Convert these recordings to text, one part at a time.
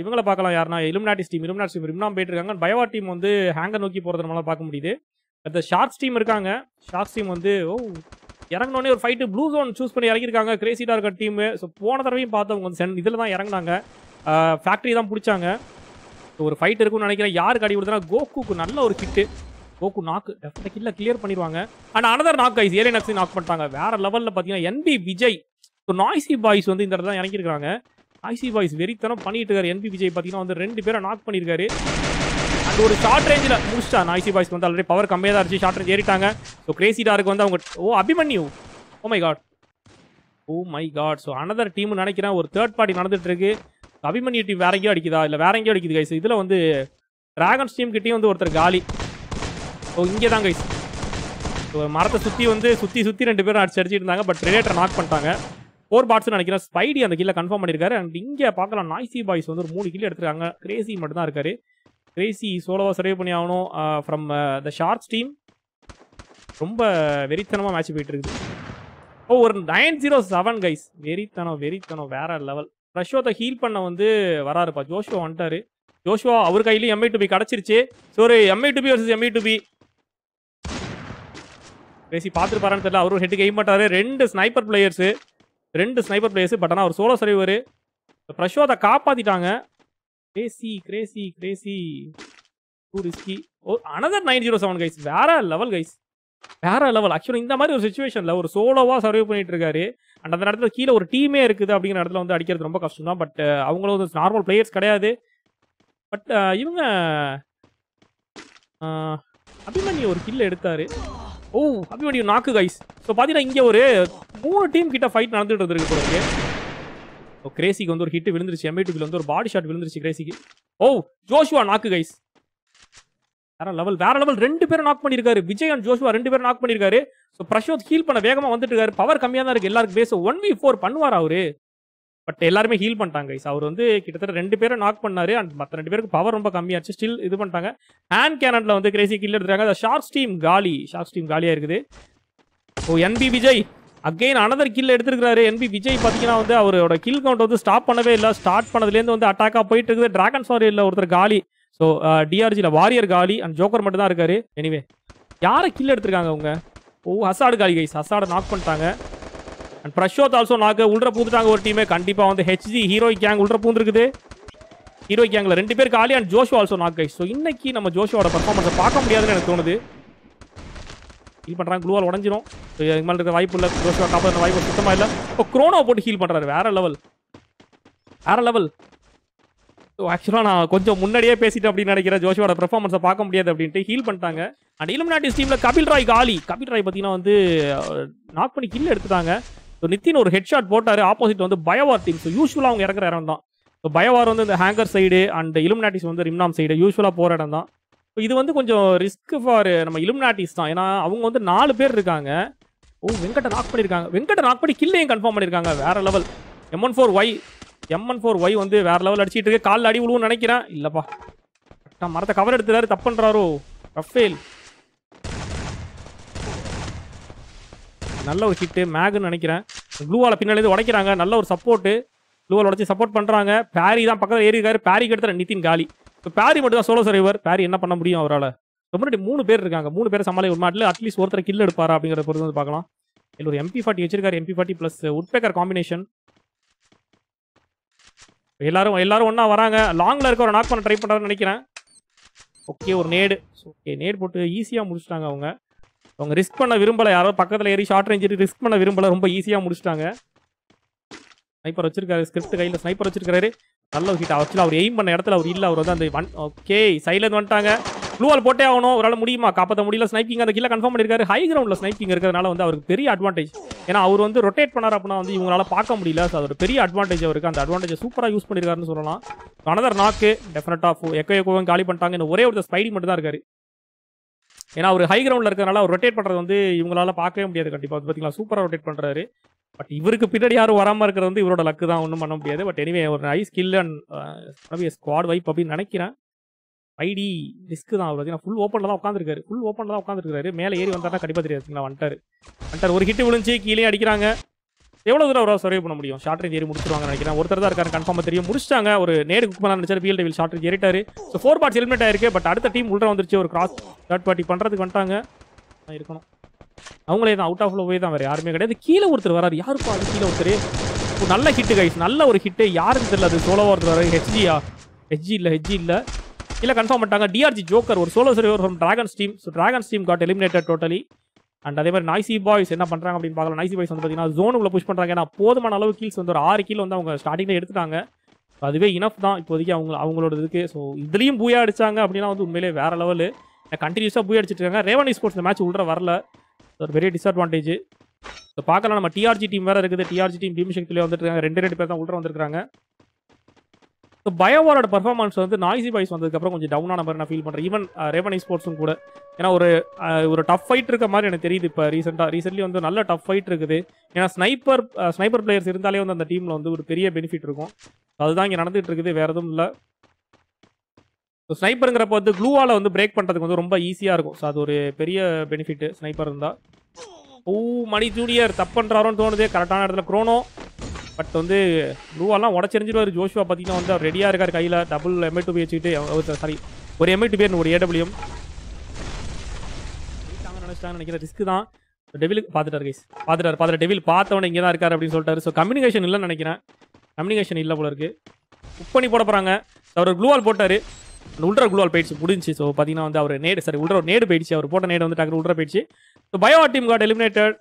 இவங்கள பார்க்கலாம். யாருன்னா இலுமினாட்டிஸ் டீம் இம்னாம் போயிட்டு இருக்காங்க. பயோவா டீம் வந்து ஹேங்கர் நோக்கி போகிறது நம்மளால் பார்க்க முடியுது. அந்த ஷார்ட்ஸ் டீம் இருக்காங்க. ஷார்ட்ஸ் டீம் வந்து இறங்கினோடனே ஒரு ஃபைட்டு ப்ளூ ஜோன் சூஸ் பண்ணி இறங்கியிருக்காங்க. கிரேசிட்டாக இருக்க டீமு. ஸோ போன தடவையும் பார்த்தவங்க வந்து இதில் தான் இறங்கினாங்க, ஃபேக்ட்ரி தான் பிடிச்சாங்க. ஸோ ஒரு ஃபைட் இருக்குன்னு நினைக்கிறேன். யாருக்கு அடி கொடுத்தனா கோகுக்கு நல்ல ஒரு கிட்டு. கோகு நாக்கு டெஃபினட் கில்ல கிளியர் பண்ணிடுவாங்க. அண்ட் அனதர் நாக் கைஸ், ஏலே நாக்ஸையும் நாக் பண்ணிட்டாங்க. வேறு லெவலில் பார்த்தீங்கன்னா NP Vijay. So noisy boys வந்து இந்த இடத்துல தான் இறங்கியிருக்காங்க. ஐசி பாய்ஸ் வெறித்தனம் பண்ணிட்டு இருக்காரு. என்பி விஜய் பார்த்தீங்கன்னா வந்து 2 பேரும் நாக் பண்ணியிருக்காரு. அது ஒரு ஷார்ட் ரேஞ்சில் முடிச்சிட்டா. ஐசி பாய்ஸ்க்கு வந்து ஆல்ரெடி பவர் கம்மியாக தான் இருந்துச்சு. ஷார்ட் ரேஞ்ச் ஏறிட்டாங்க. ஸோ கிரேசிடாருக்கு வந்து அவங்க Abhimanyu oh my god. So another team நினைக்கிறேன் ஒரு தேர்ட் பார்ட்டி நடந்துட்டு இருக்கு. அபிமன்யு டீம் வேற எங்கேயோ அடிக்குதா இல்லை வேற எங்கேயோ அடிக்குது கைஸ். இதில் வந்து டிராகன்ஸ் டீம் கிட்டேயும் வந்து ஒருத்தர் காலி. ஸோ இங்கே தான் கைஸ். ஸோ மரத்தை சுற்றி வந்து சுற்றி 2 பேரும் அடிச்சுட்டு இருந்தாங்க. பட் ரிலேட்டர் நாக் பண்ணிட்டாங்க. 4 பாட்ஸ் நினைக்கிறேன். ஸ்பைடி அந்த கீழே கன்ஃபார்ம் பண்ணியிருக்காரு. அண்ட் இங்கே பார்க்கலாம் நாய்ஸி பாய்ஸ் வந்து ஒரு 3 கீழே எடுத்துருக்காங்க. கிரேசி மட்டும் தான் இருக்காரு. கிரேசி சோலோவாக சர்வே பண்ணி ஆகணும். ஃப்ரம் த ஷார்ட்ஸ் டீம் ரொம்ப வெறித்தனமாக மேட்ச் போயிட்டு இருக்குது. ஒரு 907 கைஸ். வெறித்தனம் வேற லெவல். ரஷ்வாத்தை ஹீல் பண்ண வந்து வராருப்பா. ஜோஷுவா வந்துட்டாரு. ஜோஷுவா அவர் கையிலையும் MA2B கிடச்சிருச்சு. ஸோ ஒரு MA2B வர்சஸ் MA2B கிரேசி பார்த்துருப்பாரான்னு தெரியல. அவரும் ஹெட்டுக்கு எய்ம் பண்ணிட்டாரு. 2 ஸ்னைப்பர் பிளேயர்ஸு. பட் ஆனால் ஒரு சோலோ சர்வைவர். ஃப்ரெஷ்ஷாக அதை காப்பாற்றிட்டாங்க. Crazy too risky. Another 907 guys. வேற லெவல் ஆக்சுவலாக இந்த மாதிரி ஒரு சுச்சுவேஷனில் ஒரு சோலோவாக சர்வைவ் பண்ணிட்டு இருக்காரு. அண்ட் அந்த இடத்துல கீழே ஒரு டீமே இருக்குது. அப்படிங்கிற இடத்துல வந்து அடிக்கிறது ரொம்ப கஷ்டம் தான். பட் அவங்களும் வந்து நார்மல் பிளேயர்ஸ் கிடையாது. பட் இவங்க அபிமன்யு ஒரு கில் எடுத்தார். அபிமன்யு நாக்கு கைஸ். ஸோ பார்த்தீங்கன்னா இங்கே ஒரு 3 டீம் கிட்ட ஃபைட் நடந்துட்டு இருக்கு போறதுக்கு. ஸோ கிரேசிக்கு வந்து ஒரு ஹிட் விழுந்துருச்சு. MA2B வந்து ஒரு பாடி ஷாட் விழுந்துருச்சு கிரேசிக்கு. Joshua knock guys. வேற லெவல் 2 பேரும் நாக் பண்ணியிருக்காரு. விஜய் அண்ட் ஜோஷுவா 2 பேரும் நாக் பண்ணியிருக்காரு. ஸோ பிரஷோத் ஹீல் பண்ண வேகமாக வந்துட்டு இருக்காரு. பவர் கம்மியாக தான் இருக்கு எல்லாருக்கும் பேச. 1v4 பண்ணுவார் அவரு. பட் எல்லாருமே ஹீல் பண்ணிட்டாங்க கைஸ். அவர் வந்து கிட்டத்தட்ட 2 பேரும் நாக் பண்ணாரு. அண்ட் மற்ற 2 பேருக்கு பவர் ரொம்ப கம்மியாச்சு. ஸ்டில் இது பண்ணிட்டாங்க. ஹேண்ட் கேனன்ல வந்து கிரேசி கில் எடுத்துறாங்க. அந்த ஷார்ட்ஸ் டீம் காலியா இருக்குது. NB Vijay again another kill எடுத்துருக்காரு. NB விஜய் பார்த்தீங்கன்னா வந்து அவரோட கில் கவுண்ட் வந்து ஸ்டாப் பண்ணவே இல்லை. ஸ்டார்ட் பண்ணதுலேருந்து வந்து அட்டாக்காக போயிட்டு இருக்குது. டிராகன் ஃபாரியில் ஒருத்தர் காலி. ஸோ DRGல வாரியர் காலி. அண்ட் ஜோக்கர் மட்டும் தான் இருக்காரு. எனிவே யாரை கில் எடுத்திருக்காங்க அவங்க? ஹசாடு காலி கைஸ். ஹசாடு நாக் பண்ணிட்டாங்க. And Prashoth also knock. உள்ள பூந்துட்டாங்க ஒரு டீமே. கண்டிப்பாக வந்து HG ஹீரோய் கேங் உள்ள பூந்துருக்குது. ஹீரோய் கேங்கில் 2 பேர் காலி. And Joshua also knock guys. So இன்னைக்கு நம்ம ஜோஷுவோட பர்ஃபார்மன்ஸை பார்க்க முடியாதுன்னு எனக்கு தோணுது. ஹீல் பண்ணுறாங்க. குளூவால் உடஞ்சிரும். இதுக்கு மேலே இருக்கிற வாய்ப்பு இல்லை. ஜோஷுவா காப்பாற்ற வாய்ப்பு சுத்தமாக இல்லை. குரோனோ போட்டு ஹீல் பண்ணுறாரு. வேற லெவல். ஸோ ஆக்சுவலாக நான் கொஞ்சம் முன்னாடியே பேசிட்டு அப்படின்னு நினைக்கிறேன். ஜோஷுவோட பெர்ஃபார்மன்ஸை பார்க்க முடியாது அப்படின்ட்டு ஹீல் பண்ணிட்டாங்க. அண்ட் இலுமினாட்டிஸ் டீமில் கபில்ராய் காலி. கபில்ராய் பார்த்தீங்கன்னா வந்து நாக் பண்ணி கில் எடுத்துட்டாங்க. ஸோ நித்தின் ஒரு ஹெட்ஷாட் போட்டார். ஆப்போசிட் வந்து பயோவார் டீம். ஸோ யூஸ்வலாக அவங்க இறங்குற இடம் தான். ஸோ பயோவார் வந்து இந்த ஹேங்கர் சைடு அண்ட் இலுமினாட்டிஸ் வந்து ரிம்னாம் சைடு யூஸ்வலாக போகிற இடம் தான். இது வந்து கொஞ்சம் ரிஸ்க் ஃபார் நம்ம இலுமினாட்டிஸ் தான். ஏன்னா அவங்க வந்து 4 பேர் இருக்காங்க. வெங்கட்ட நாக் பண்ணியிருக்காங்க. வெங்கட்ட நாக் பண்ணி கில்லையும் கன்ஃபார்ம் பண்ணியிருக்காங்க. வேற லெவல். MN4Y வந்து வேற லெவல் அடிச்சிட்டு இருக்கு. காலில் அடி விழுவும் நினைக்கிறேன். இல்லைப்பா, நான் மரத்தை கவர் எடுத்துறாரு. தப்பு பண்ணுறாரோ ரஃபேல். நல்ல ஒரு ஹிட்டு மேகுன்னு நினைக்கிறேன். ப்ளூவால் பின்னாலேருந்து உடைக்கிறாங்க. நல்ல ஒரு சப்போர்ட்டு. ப்ளூவால் உடச்சி சப்போர்ட் பண்ணுறாங்க. பேரி தான் பக்கத்தில் ஏறி இருக்காரு. பேரிக்கு எடுத்துற நித்தின் காலி. இப்போ பேரி மட்டும் தான் சோலோ சர்வைவர். பேரி என்ன பண்ண முடியும் அவரால்? முன்னாடி 3 பேர் இருக்காங்க. 3 பேர் சமாளி ஒரு மாட்டில் அட்லீஸ்ட் ஒருத்தர் கில் எடுப்பாரா அப்படிங்கிறத பொறுத்து வந்து பார்க்கலாம். இல்லை ஒரு MP40 வச்சிருக்காரு. MP40 plus woodpecker combination. எல்லாரும் ஒன்றா வராங்க. லாங்கில் இருக்க ஒரு நாக் பண்ண ட்ரை பண்ணுறாருன்னு நினைக்கிறேன். ஒரு நேடு போட்டு ஈஸியாக முடிச்சிட்டாங்க. அவங்க ரிஸ்க் பண்ண விரும்பலை. யாரோ பக்கத்தில் ஏறி ஷார்ட் ரேஞ்ச் ரிஸ்க் பண்ண விரும்பலை. ரொம்ப ஈஸியாக முடிச்சிட்டாங்க. ஸ்னைப்பர் வச்சிருக்காரு. ஸ்கிரிப்ட் கையில் ஸ்னைப்பர் வச்சிருக்காரு. நல்ல ஒரு ஹிட். ஆக்சுவலாக அவர் எய்ம் பண்ண இடத்துல அவர் இல்லை. அவர் வந்து அந்த சைட்லேருந்து வந்துட்டாங்க. ப்ளூவால் போட்டே ஆகணும். அவரால் முடியுமா? காப்பாற்ற முடியல. ஸ்னைப்பிங் அந்த கீழே கன்ஃபார்ம் பண்ணியிருக்காரு. ஹை கிரவுண்டில் ஸ்னைப்பிங் இருக்கிறதுனால வந்து அவருக்கு பெரிய அட்வான்டேஜ். ஏன்னா அவர் வந்து ரொட்டேட் பண்ணார் அப்படின்னா வந்து இவங்களால பார்க்க முடியல. ஸோ அது பெரிய அட்வான்டேஜ் அவருக்கு. அந்த அட்வான்டேஜ் சூப்பராக யூஸ் பண்ணியிருக்காருன்னு சொல்லலாம். அனதர் நாக்கு டெஃபினட்டாக எக்கோவும் காலி பண்ணிட்டாங்க. இன்னும் ஒரே ஒரு ஸ்பைடி மட்டும் தான் இருக்காரு. ஏன்னா அவர் ஹை கிரவுண்டில் இருக்கிறதுனால அவர் ரொட்டேட் பண்ணுறது வந்து இவங்களால பார்க்கவே முடியாது. கண்டிப்பாக பார்த்தீங்களா சூப்பராக ரொட்டேட் பண்ணுறாரு. பட் இவருக்கு பின்னாடி யாரும் வராமல் இருக்கிறது வந்து இவரோட லக்கு தான். ஒன்றும் பண்ண முடியாது. பட் எனிவே ஒரு high skill and squad vibe அப்படின்னு நினைக்கிறேன். ஐடி ரிஸ்க்கு தான். அவர் பார்த்தீங்கன்னா ஃபுல் ஓப்பனில் தான் உட்காந்துருக்காரு. மேலே ஏறி வந்தாருன்னா கண்டிப்பாக தெரியாதுங்களா. வந்துட்டார். ஒரு ஹிட்டு விழுந்துச்சு. கீழே அடிக்கிறாங்க. எவ்வளவு தூரம் அவரால் சர்வே பண்ண முடியும்? ஷார்ட் ரேஞ்ச் ஏறி முடிச்சிருவாங்கன்னு நினைக்கிறேன். ஒருத்தர் தான் இருக்காரு கன்ஃபார்மா தெரியும், முடிச்சிட்டாங்க. ஒரு நேடு குக் பண்ண நினைச்சாரு, வீல் டெவில் ஷார்ட் ரேஞ்ச் ஏறிட்டாரு. ஸோ 4 பாட்ஸ் ஹெல்மெட் ஆயிருக்கு. பட் அடுத்த டீம் உள்ள வந்துருச்சு, ஒரு கிராஸ் தேர்ட் பார்ட்டி பண்றதுக்கு வந்துட்டாங்க. இருக்கணும் அவங்களே தான், அவுட் ஆஃப் லோவே தான், வேறு யாருமே கிடையாது. கீழே ஒருத்தர் வராரு, யாருக்கும் அது கீழே ஒருத்தர் நல்ல ஹிட்டு கைஸ், நல்ல ஒரு ஹிட்டு. யாருக்கு தெரியல, அது சோலோவா ஒருத்தர் வராரு. ஹெச்ஜியா? ஹெச்ஜி இல்லை இல்லை கன்ஃபார்ம் பண்ணிட்டாங்க. டிஆர்ஜி ஜோக்கர் ஒரு solo survey from dragons team. So dragons team got eliminated totally. And அதே மாதிரி நைசி பாய்ஸ் என்ன பண்ணுறாங்க அப்படின்னு பார்க்கலாம். நைசி பாய்ஸ் வந்து பார்த்தீங்கன்னா ஜோனுக்குள்ளே புஷ் பண்ணுறாங்க. ஏன்னா போதுமான அளவு கீழ்ஸ் வந்து ஒரு 6 கீழ் வந்து அவங்க ஸ்டார்டிங்கில் எடுத்துட்டாங்க. அதுவே இனஃப் தான் இப்போதைக்கு அவங்களோட இதுக்கு. ஸோ இதுலேயும் பூயா அடித்தாங்க அப்படின்னா வந்து உண்மையிலே வேறு லெவலு. கண்டினியூஸாக பூயா அடிச்சுட்டு இருக்காங்க. ரேவன் ஸ்போர்ட்ஸ் இந்த மேட்ச் உள்ள வரல, ஒரு பெரிய டிஸ்அட்வான்டேஜ். ஸோ பார்க்கலாம், நம்ம டிஆர்ஜி டீம் வேறு இருக்குது. டிஆர்ஜி டீம் பீம்சக்தியிலே வந்துட்டு இருக்காங்க. 2 பேர் தான் உள்ள வந்துருக்காங்க. ஸோ பயோவோட பர்ஃபார்மன்ஸ் வந்து நாய்ஸி பாய்ஸ் வந்ததுக்கப்புறம் கொஞ்சம் டவுனான மாதிரி நான் ஃபீல் பண்ணுறேன். ஈவன் ரேவன் ஸ்போர்ட்ஸும் கூட. ஏன்னா ஒரு டஃப் ஃபைட் இருக்க மாதிரி எனக்கு தெரியுது. இப்போ ரீசென்ட்லி வந்து நல்ல டஃப் ஃபைட் இருக்குது. ஏன்னா ஸ்னைப்பர் பிளேயர்ஸ் இருந்தாலே வந்து அந்த டீமில் வந்து ஒரு பெரிய பெனிஃபிட் இருக்கும். அதுதான் இங்கே நடந்துகிட்டு இருக்குது, வேறு எதுவும் இல்லை. ஸோ ஸ்னைப்பருங்கிறப்ப வந்து க்ளூவால் வந்து பிரேக் பண்ணுறதுக்கு வந்து ரொம்ப ஈஸியாக இருக்கும். ஸோ அது ஒரு பெரிய பெனிஃபிட்டு ஸ்னைப்பர் இருந்தால். ஓ, மணி ஜூனியர் தப்பு பண்ணுறாரோன்னு தோணுது. கரெக்டான இடத்துல க்ரோனோ, பட் வந்து ப்ளூவாலாம் உடச்செறிஞ்சிடுவார். ஜோஷுவா பார்த்தீங்கன்னா வந்து அவர் ரெடியாக இருக்கார். கையில் டபுள் MA2B வச்சுக்கிட்டு, சாரி ஒரு MA2B ஒரு AWM நினச்சிட்டாங்கன்னு நினைக்கிற ரிஸ்க்கு தான். டெவிலுக்கு பார்த்துட்டார் கைஸ், பார்த்துட்டார் டெவில் பார்த்தவனே இங்கே தான் இருக்கார் அப்படின்னு சொல்லிட்டாரு. ஸோ கம்யூனிகேஷன் இல்லைன்னு நினைக்கிறேன், கம்யூனிகேஷன் இல்லை போல இருக்குது. புக் பண்ணி போட போகிறாங்க. அவர் க்ளூவால் போட்டார், அந்த உல்ட்ரா குளூவால் போயிடுச்சு, முடிஞ்சு. ஸோ பார்த்தீங்கன்னா வந்து அவர் நேடு, சாரி உல்ட்ரா நேடு போயிடுச்சு. அவர் போட்ட நேடு வந்து டக்குனு உல்ட்ரா போயிடுச்சு. So bio team got eliminated.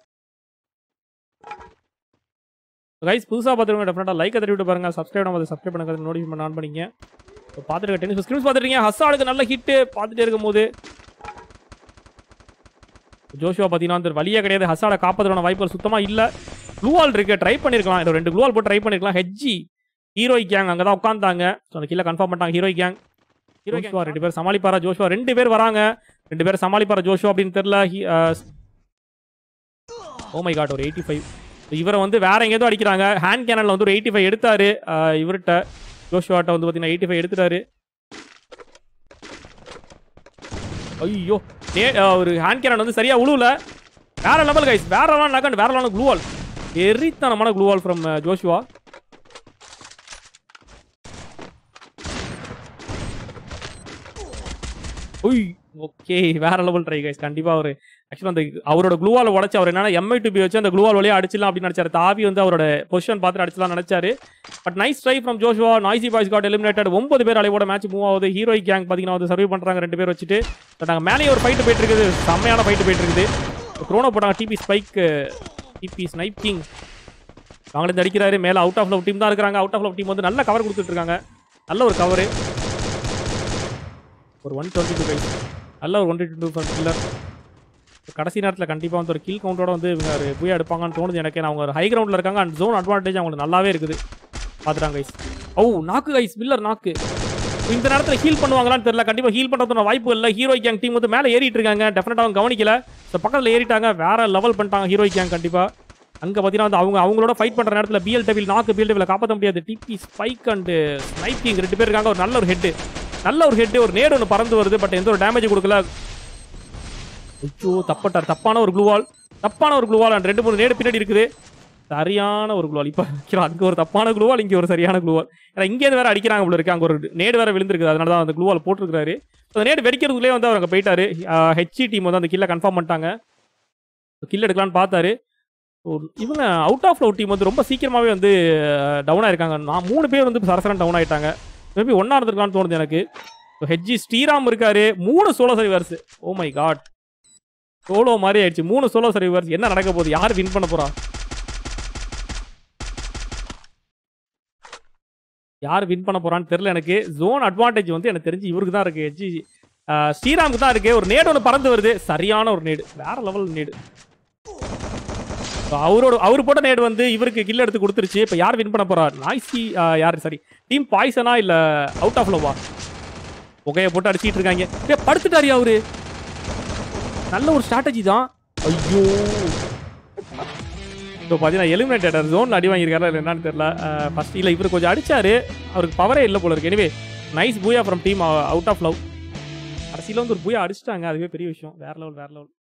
Guys புதுசாக பார்த்துருங்க, டெஃபினட்டாக லைக்கை தட்டிவிட்டு பாருங்கள். சப்ஸ்கிரைப் பண்ணாமல் சப்ஸ்கிரைப் பண்ணுறது, நோட்டிஃபிகேஷன் ஆன் பண்ணிங்க. இப்போ பார்த்துருக்க டென்னிஸ் ஸ்க்ரீன்ஸ் பார்த்துருக்கீங்க. ஹஸ்ஸாடுக்கு நல்ல ஹிட்டு பார்த்துட்டே இருக்கும்போது ஜோஷுவா பார்த்தீங்கன்னா அந்த வழியே கிடையாது. ஹஸ்ஸாடை காப்பதுக்கான வாய்ப்புகள் சுத்தமாக இல்லை. க்ளூவால் இருக்குது, ட்ரை பண்ணியிருக்கலாம். இதில் 2 க்ளூவால் போட்டு ட்ரை பண்ணியிருக்கலாம். ஹெச்ஜி ஹீரோய் கேங் அங்கே தான் உட்காந்தாங்க. ஸோ அந்த கீழே கன்ஃபார்ம் பண்ணிட்டாங்க. ஹீரோய் கேங், ஹீரோய் கேங் 2 பேர் சமாளிப்பாரா ஜோஷுவா? 2 பேர் வராங்க, 2 பேர் சமாளிப்பாரா ஜோஷுவா அப்படின்னு தெரில. ஓ மை காட், ஒரு 85. இவரை வந்து வேற எங்கேயோ அடிக்கிறாங்க. ஹேண்ட் கேனல் வந்து ஒரு 85 எடுத்தாரு இவர்கிட்ட. ஜோஷுவாட்ட வந்து பார்த்தீங்கன்னா 85 எடுத்துட்டாரு. ஐயோ, ஒரு ஹேண்ட் கேனல் வந்து சரியா உழுவுல. வேற லெவல் கைஸ், வேற லெவல் நகண்டு, வேற லெவல் க்ளூவால், எரித்தனமான க்ளூவால் ஃப்ரம் ஜோஷுவா. ஒய் ஓகே, வேற லெவல் ட்ரை கைஸ். கண்டிப்பாக ஒரு ஆக்சுவலாக அந்த அவரோட க்ளூவால் உடச்சு அவர் என்னன்னா MI2B வச்சு அந்த க்ளூவால் வழியாக அடிச்சிடலாம் அப்படின்னு நினச்சாரு. தாவி வந்து அவரோட பொசிஷன் பார்த்துட்டு அடிச்சலாம் நினச்சாரு. But nice try from Joshua. Noisy boys got eliminated. 9 பேர் அலைவோட மேட்ச் மூவ் ஆகுது. ஹீரோய் கேங் பார்த்தீங்கன்னா வந்து சர்வ் பண்ணுறாங்க 2 பேர் வச்சுட்டு. நாங்கள் மேலே ஒரு ஃபைட்டு போயிட்டு இருக்குது, செம்மையான ஃபைட்டு போயிட்டு இருக்குது. க்ரோனோ போட்டாங்க, DP spike, DP snipe king அவங்களேருந்து அடிக்கிறாரு. மேலே அவுட் ஆஃப் லவ் டீம் தான் இருக்கிறாங்க. அவுட் ஆஃப் லவ் டீம் வந்து நல்ல கவர் கொடுத்துட்டு இருக்காங்க. நல்ல ஒரு கவர், ஒரு 122 கைஸ், நல்ல ஒரு 122. கடைசி நேரத்தில் கண்டிப்பாக வந்து ஒரு கீழ் கவுண்டோட வந்து இவங்க போய் எடுப்பாங்கன்னு தோணுது எனக்கு. ஏன்னா அவங்க ஹை கிரவுண்டில் இருக்காங்க. அண்ட் ஜோன் அட்வான்டேஜ் அவங்களுக்கு நல்லாவே இருக்குது. பார்த்துட்டாங்க கைஸ். ஓ நாக்கு கைஸ், பில்லர் நாக்கு. இந்த நேரத்தில் ஹீல் பண்ணுவாங்களான்னு தெரியல. கண்டிப்பாக ஹீல் பண்ணுறதுக்கான வாய்ப்பு இல்லை. ஹீரோய் கேங் டீம் வந்து மேலே ஏறிட்டு இருக்காங்க. டெஃபினட்டாக அவங்க கவனிக்கல. ஸோ பக்கத்தில் ஏறிட்டாங்க, வேறு லெவல் பண்ணிட்டாங்க ஹீரோய் கேங். கண்டிப்பாக அங்கே பார்த்தீங்கன்னா வந்து அவங்களோட ஃபைட் பண்ணுற நேரத்தில் BLW நாக்கு BLW காப்பாற்ற முடியாது. DP spike and snipe king 2 பேர் இருக்காங்க. ஒரு நல்ல ஒரு ஹெட்டு, ஒரு நேடு ஒன்று பறந்து வருது. பட் எந்த ஒரு டேமேஜ் கொடுக்கல. ஐயோ தப்பட்டார், தப்பான ஒரு க்ளூவால். அண்ட் 2-3 நேடு பின்னாடி இருக்குது. சரியான ஒரு க்ளூவால் இப்போ வைக்கிறோம். அங்கே ஒரு தப்பான க்ளூவால், இங்கே ஒரு சரியான க்ளூவால். ஏன்னா இங்கேருந்து வேறு அடிக்கிறாங்க உள்ள இருக்குது. அங்கே ஒரு நேடு வேறு விழுந்திருக்குது, அதனால தான் அந்த க்ளூவால் போட்டிருக்கிறாரு. அந்த நேடு வெடிக்கிறதுக்குள்ளே வந்து அவர் அங்கே போயிட்டாரு. ஹெச்சி டீம் வந்து அந்த கில்லை கன்ஃபார்ம் பண்ணிட்டாங்க. கில் எடுக்கலான்னு பார்த்தாரு. இவங்க அவுட் ஆஃப் லவ் டீம் வந்து ரொம்ப சீக்கிரமாகவே வந்து டவுன் ஆகிருக்காங்க. 3 பேர் வந்து சரசரன் டவுன் ஆகிட்டாங்க. மேபி ஒன்றா இருந்திருக்கலான்னு தோணுது எனக்கு. ஹெச்ஜி ஸ்ரீராம் இருக்காரு. 3 solo survivors. Oh my god, solo மாதிரி ஆயிடுச்சு. 3 சோலோ சர்வைவர்ஸ். என்ன நடக்க போகுது? யார் வின் பண்ண போறா? தெரியல எனக்கு. ஜோன் அட்வான்டேஜ் வந்து எனக்கு தெரிஞ்சு இவருக்கு தான் இருக்கு, ஹெச்ஜி ஸ்ரீராமுக்கு தான் இருக்கு. ஒரு நேடு ஒன்று பறந்து வருது, சரியான ஒரு நேடு, வேற லெவல் நேடு. அவர் போட்ட நேடு வந்து இவருக்கு கில் எடுத்து கொடுத்துருச்சு. இப்போ யார் வின் பண்ண போறா? நாய்ஸி யார், சாரி டீம் பாய்சனா இல்லை அவுட் ஆஃப் லவ்வா? புகையை போட்டு அடிச்சிட்டு இருக்காங்க. படுத்துட்டாரியா அவரு? நல்ல ஒரு ஸ்ட்ராட்டஜி தான். ஐயோ இப்போ பார்த்தீங்கன்னா எலிமினேட்டர் ஜோனில் அடி வாங்கியிருக்காரா இல்லை என்னன்னு தெரியல. ஃபஸ்ட் இல்லை, இவர் கொஞ்சம் அடித்தார், அவருக்கு பவரே இல்லை போல இருக்கு. எனவே nice booyah from team out of love. கடைசியில் வந்து ஒரு பூயா அடிச்சிட்டாங்க, அதுவே பெரிய விஷயம். வேறு லெவல்